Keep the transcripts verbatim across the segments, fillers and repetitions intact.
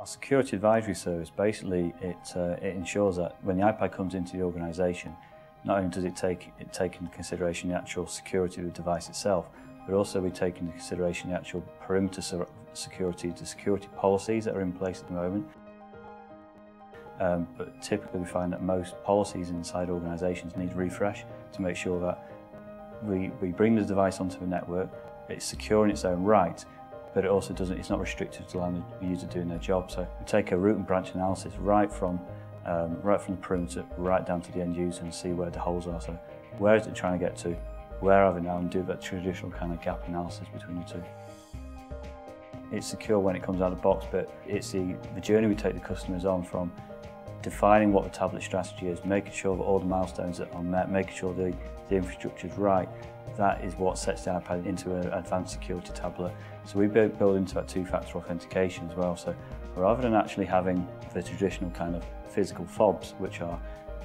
Our security advisory service, basically it, uh, it ensures that when the iPad comes into the organisation, not only does it take, it take into consideration the actual security of the device itself, but also we take into consideration the actual perimeter security, the security policies that are in place at the moment. Um, but typically we find that most policies inside organisations need refresh to make sure that we, we bring the device onto the network, it's secure in its own right, but it also doesn't, it's not restricted to allowing the user doing their job. So we take a root and branch analysis right from, um, right from the perimeter right down to the end user and see where the holes are. So where is it trying to get to? Where are they now? And do that traditional kind of gap analysis between the two. It's secure when it comes out of the box, but it's the, the journey we take the customers on from defining what the tablet strategy is, making sure that all the milestones that are met, making sure the, the infrastructure is right. That is what sets the iPad into an advanced security tablet. So we build into that two-factor authentication as well. So rather than actually having the traditional kind of physical fobs, which are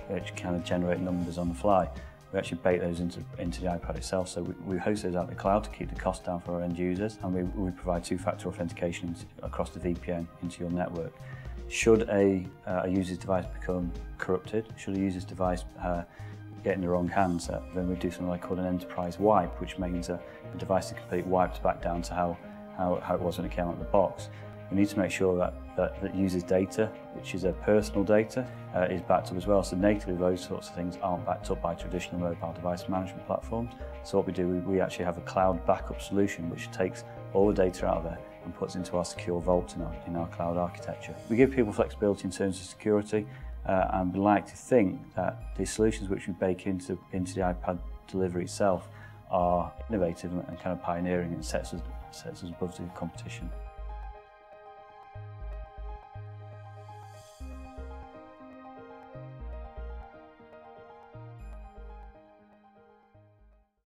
which kind of generate numbers on the fly, we actually bake those into, into the iPad itself. So we, we host those out in the cloud to keep the cost down for our end users, and we, we provide two-factor authentication across the V P N into your network. Should a, uh, a user's device become corrupted, should a user's device uh, get in the wrong hands, uh, then we do something like called an enterprise wipe, which means that the device is completely wiped back down to how, how, how it was when it came out of the box. We need to make sure that, that, that users' data, which is their personal data, uh, is backed up as well. So natively those sorts of things aren't backed up by traditional mobile device management platforms. So what we do, we, we actually have a cloud backup solution which takes all the data out of there and puts into our secure vault in our, in our cloud architecture. We give people flexibility in terms of security, uh, and we like to think that the solutions which we bake into, into the iPad delivery itself are innovative and kind of pioneering, and sets us, sets us above the competition.